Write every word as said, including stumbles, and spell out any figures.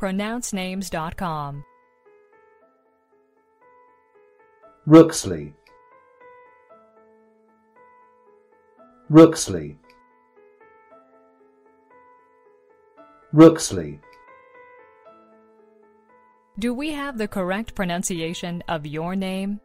pronounce names dot com. Rooksley, Rooksley, Rooksley. Do we have the correct pronunciation of your name?